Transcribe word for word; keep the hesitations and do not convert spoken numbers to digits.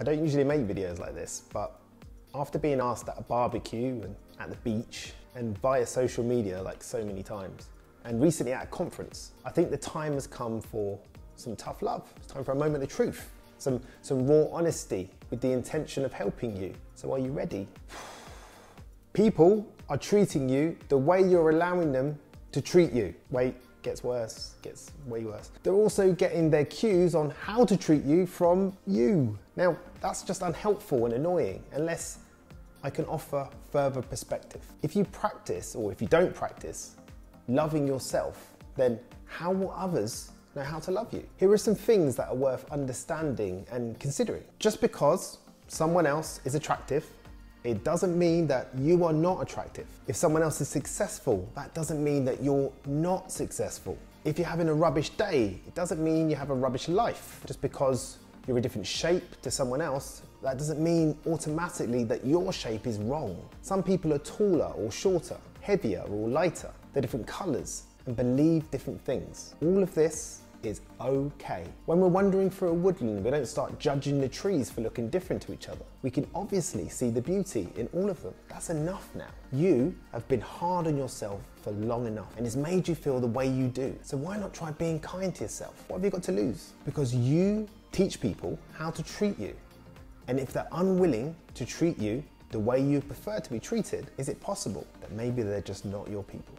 I don't usually make videos like this, but after being asked at a barbecue and at the beach and via social media like so many times, and recently at a conference, I think the time has come for some tough love. It's time for a moment of truth, some, some raw honesty with the intention of helping you. So are you ready? People are treating you the way you're allowing them to treat you. Wait, gets worse, gets way worse. They're also getting their cues on how to treat you from you. Now, that's just unhelpful and annoying unless I can offer further perspective. If you practice, or if you don't practice, loving yourself, then how will others know how to love you? Here are some things that are worth understanding and considering. Just because someone else is attractive, it doesn't mean that you are not attractive. If someone else is successful, that doesn't mean that you're not successful. If you're having a rubbish day, it doesn't mean you have a rubbish life. Just because you're a different shape to someone else, that doesn't mean automatically that your shape is wrong. Some people are taller or shorter, heavier or lighter. They're different colours and believe different things. All of this is okay. When we're wandering through a woodland, we don't start judging the trees for looking different to each other. We can obviously see the beauty in all of them. That's enough now. You have been hard on yourself for long enough and it's made you feel the way you do. So why not try being kind to yourself? What have you got to lose? Because you teach people how to treat you. And if they're unwilling to treat you the way you prefer to be treated, is it possible that maybe they're just not your people?